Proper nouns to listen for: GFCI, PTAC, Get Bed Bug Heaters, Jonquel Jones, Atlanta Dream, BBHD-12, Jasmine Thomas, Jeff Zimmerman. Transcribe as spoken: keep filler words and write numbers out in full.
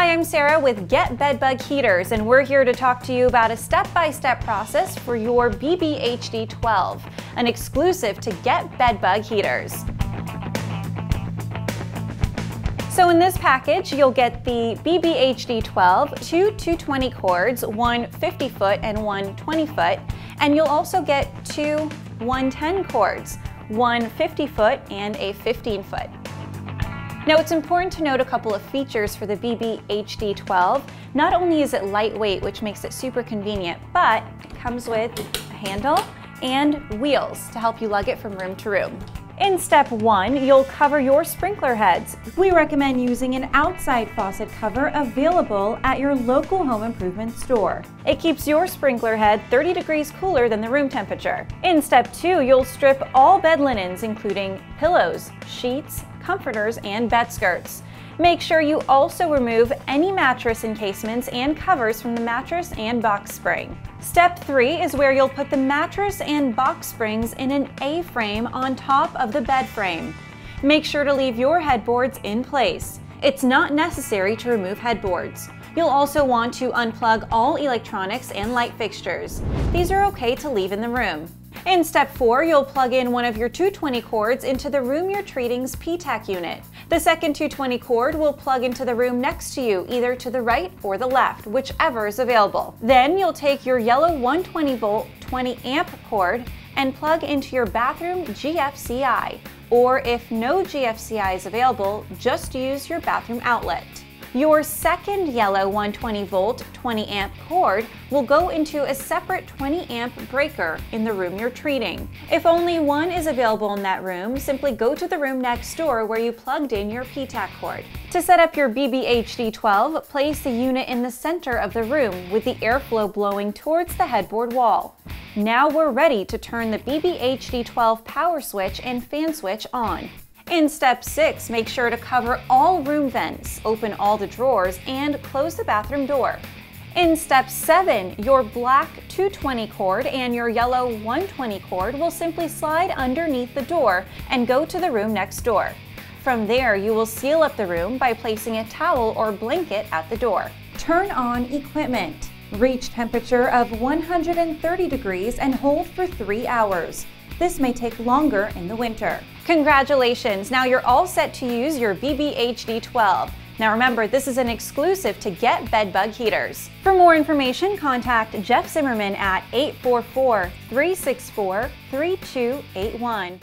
Hi, I'm Sarah with Get Bed Bug Heaters, and we're here to talk to you about a step-by-step process for your B B H D twelve, an exclusive to Get Bed Bug Heaters. So in this package, you'll get the B B H D twelve, two two twenty cords, one fifty foot and one twenty foot, and you'll also get two one ten cords, one fifty foot and a fifteen foot. Now, it's important to note a couple of features for the B B H D twelve. Not only is it lightweight, which makes it super convenient, but it comes with a handle and wheels to help you lug it from room to room. In step one, you'll cover your sprinkler heads. We recommend using an outside faucet cover available at your local home improvement store. It keeps your sprinkler head thirty degrees cooler than the room temperature. In step two, you'll strip all bed linens, including pillows, sheets, comforters, and bed skirts. Make sure you also remove any mattress encasements and covers from the mattress and box spring. Step three is where you'll put the mattress and box springs in an A-frame on top of the bed frame. Make sure to leave your headboards in place. It's not necessary to remove headboards. You'll also want to unplug all electronics and light fixtures. These are okay to leave in the room. In step four, you'll plug in one of your two twenty cords into the room you're treating's P T A C unit. The second two twenty cord will plug into the room next to you, either to the right or the left, whichever is available. Then you'll take your yellow one twenty volt, twenty amp cord and plug into your bathroom G F C I, or if no G F C I is available, just use your bathroom outlet. Your second yellow one twenty volt, twenty amp cord will go into a separate twenty amp breaker in the room you're treating. If only one is available in that room, simply go to the room next door where you plugged in your P T A C cord. To set up your B B H D twelve, place the unit in the center of the room with the airflow blowing towards the headboard wall. Now we're ready to turn the B B H D twelve power switch and fan switch on. In step six, make sure to cover all room vents, open all the drawers, and close the bathroom door. In step seven, your black two twenty cord and your yellow one twenty cord will simply slide underneath the door and go to the room next door. From there, you will seal up the room by placing a towel or blanket at the door. Turn on equipment. Reach temperature of one hundred thirty degrees and hold for three hours. This may take longer in the winter. Congratulations, now you're all set to use your B B H D twelve. Now remember, this is an exclusive to Get Bed Bug Heaters. For more information, contact Jeff Zimmerman at eight four four, three six four, three two eight one.